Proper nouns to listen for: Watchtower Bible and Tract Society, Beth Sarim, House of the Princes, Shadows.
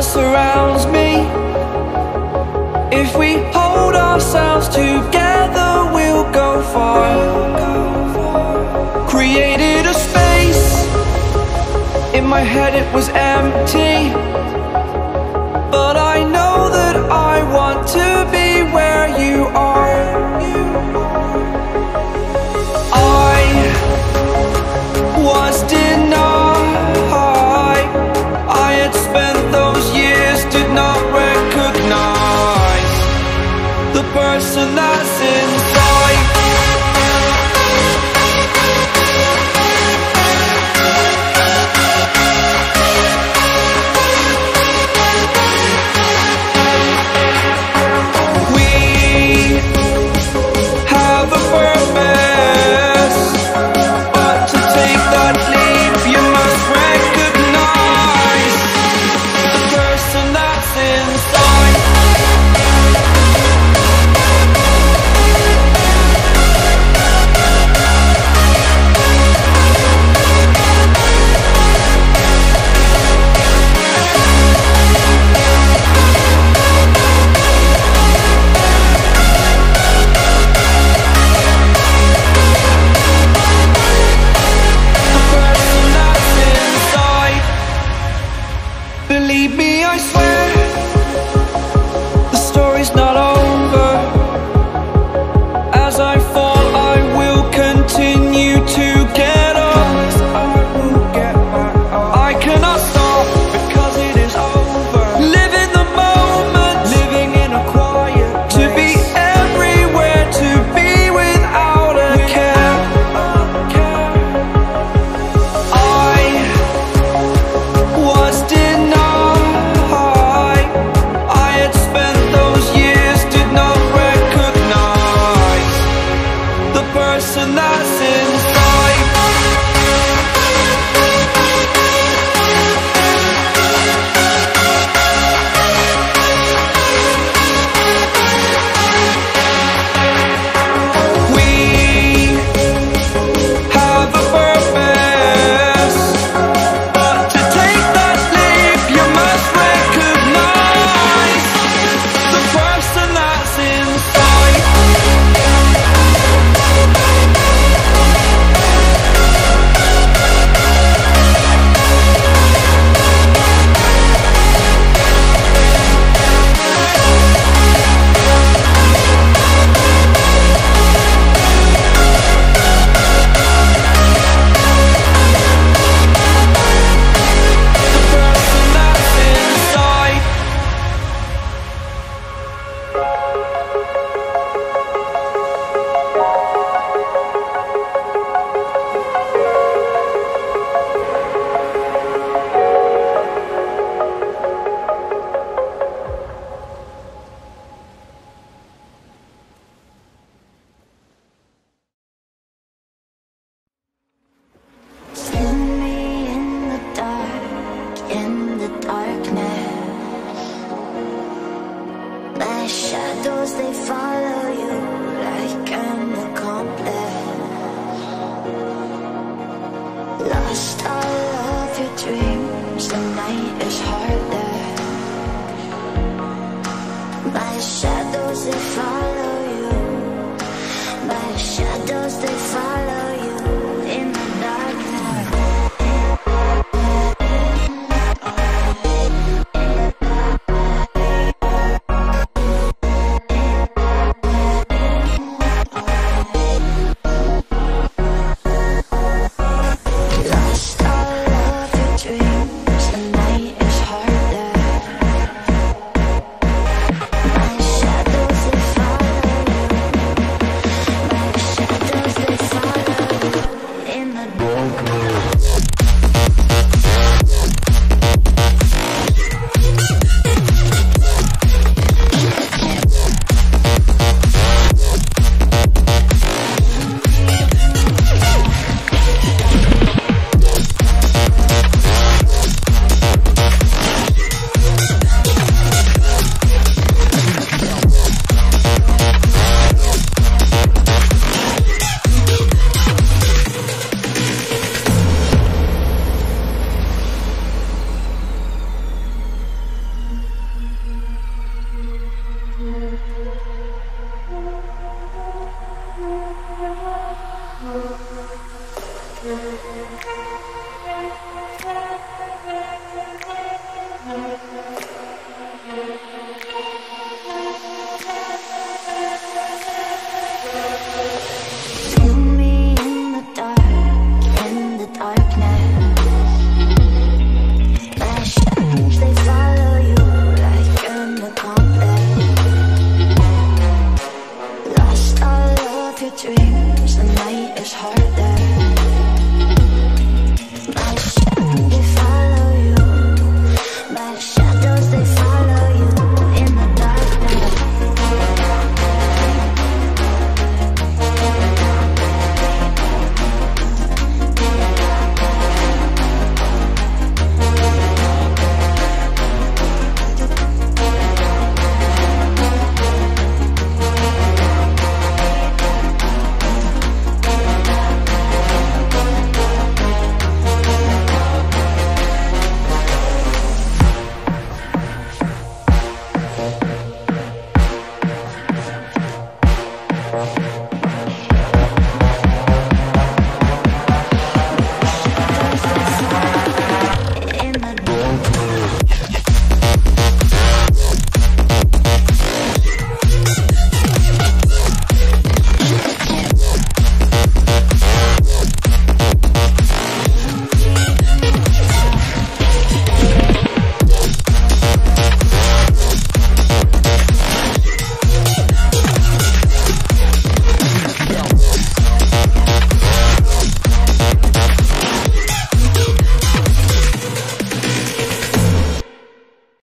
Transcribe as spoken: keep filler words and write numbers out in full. that surrounds me. If we hold ourselves together, we'll go far. Created a space, in my head it was empty, but I know that I want to be where you are. I was denied, I had spent those years, did not recognize the person that's inside. Shadows, they follow you like an accomplice. Lost all of your dreams, the night is harder. My shadows, they follow you. My shadows, they follow you in the darkness.